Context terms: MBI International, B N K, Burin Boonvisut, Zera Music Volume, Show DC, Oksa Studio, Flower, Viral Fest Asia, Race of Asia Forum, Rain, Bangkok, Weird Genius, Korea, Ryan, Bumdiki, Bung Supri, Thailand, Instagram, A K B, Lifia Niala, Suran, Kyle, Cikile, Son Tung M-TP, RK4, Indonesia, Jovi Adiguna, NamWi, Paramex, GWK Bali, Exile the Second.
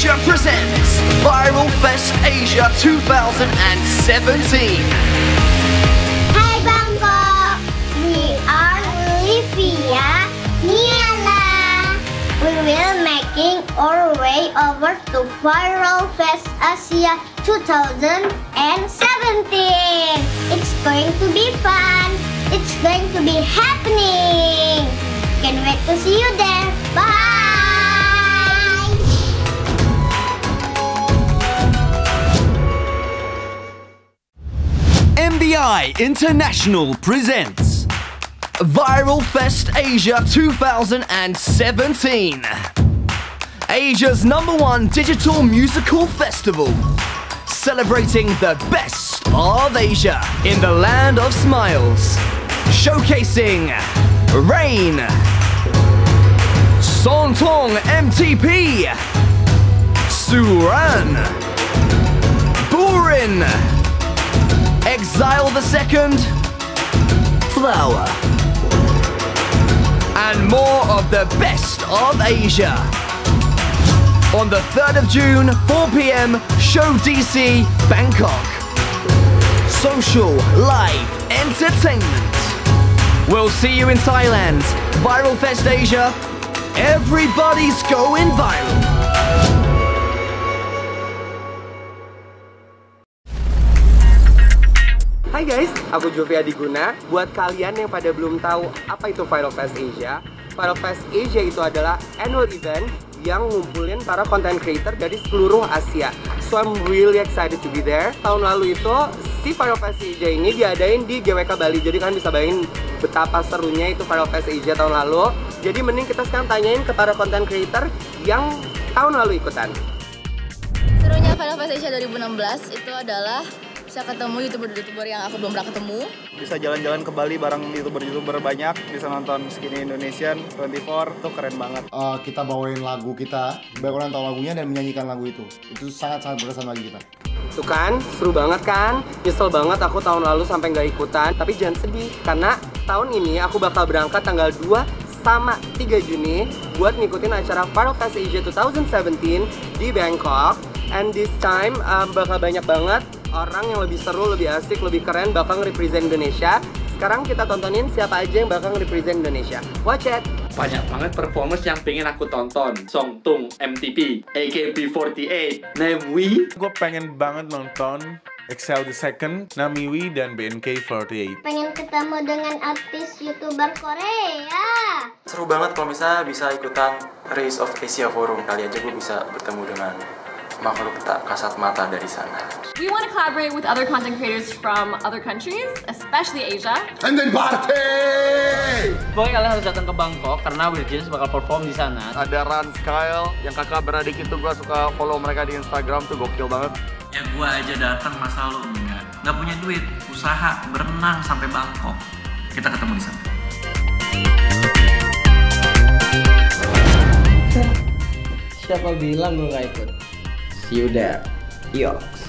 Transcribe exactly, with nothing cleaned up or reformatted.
Asia presents Viral Fest Asia dua ribu tujuh belas. Hai Bangkok, we are Lifia Niala. We will making our way over to Viral Fest Asia dua ribu tujuh belas. It's going to be fun. It's going to be happening. Can't wait to see you there. Bye. M B I International presents Viral Fest Asia dua ribu tujuh belas, Asia's number one digital musical festival, celebrating the best of Asia in the land of smiles, showcasing Rain, Son Tung M T P, Suran, Burin, Exile the Second, Flower, and more of the best of Asia. On the third of June, four p m, Show D C, Bangkok. Social, live, entertainment. We'll see you in Thailand. Viral Fest Asia. Everybody's going viral. Hai guys, aku Jovi Adiguna. Buat kalian yang pada belum tahu apa itu Viral Fest Asia, Viral Fest Asia itu adalah annual event yang ngumpulin para content creator dari seluruh Asia. So I'm really excited to be there. Tahun lalu itu si Viral Fest Asia ini diadain di G W K Bali. Jadi kalian bisa bayangin betapa serunya itu Viral Fest Asia tahun lalu. Jadi mending kita sekarang tanyain ke para content creator yang tahun lalu ikutan. Serunya Viral Fest Asia dua ribu enam belas itu adalah bisa ketemu youtuber-youtuber yang aku belum pernah ketemu. Bisa jalan-jalan ke Bali bareng youtuber-youtuber banyak. Bisa nonton Skinny Indonesian dua puluh empat, itu keren banget. Uh, kita bawain lagu kita, banyak orang tahu lagunya dan menyanyikan lagu itu. Itu sangat-sangat berkesan bagi kita. Tuh kan, seru banget kan? Nyesel banget aku tahun lalu sampai nggak ikutan. Tapi jangan sedih, karena tahun ini aku bakal berangkat tanggal dua sama tiga Juni buat ngikutin acara Viral Fest Asia dua ribu tujuh belas di Bangkok. And this time um, bakal banyak banget orang yang lebih seru, lebih asik, lebih keren bakal nge-represent Indonesia. Sekarang kita tontonin siapa aja yang bakal nge-represent Indonesia. Watch it! Banyak banget performance yang pengen aku tonton. Son Tung M T P, A K B empat delapan, NamWi. Gue pengen banget nonton Exile the Second, NamWi, dan B N K empat delapan. Pengen ketemu dengan artis youtuber Korea. Seru banget kalau misalnya bisa ikutan Race of Asia Forum. Kali aja gue bisa bertemu dengan makhluk tak kasat mata dari sana. We want to collaborate with other content creators from other countries, especially Asia. And then party! Pokoknya kalian harus datang ke Bangkok karena Weird Genius bakal perform di sana. Ada Ryan, Kyle, yang kakak beradik itu gua suka follow mereka di Instagram, tuh gokil banget. Ya gua aja datang masa lu enggak. Enggak punya duit, usaha berenang sampai Bangkok. Kita ketemu di sana. Siapa bilang gua enggak ikut? See you there. Yo.